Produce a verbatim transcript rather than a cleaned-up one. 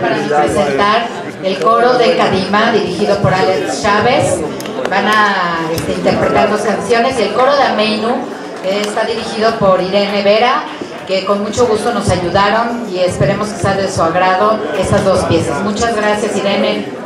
para presentar el coro de Kadima dirigido por Alex Chávez. Van a este, interpretar dos canciones. El coro de Ameinu eh, está dirigido por Irene Vera, que con mucho gusto nos ayudaron y esperemos que sea de su agrado estas dos piezas. Muchas gracias, Irene.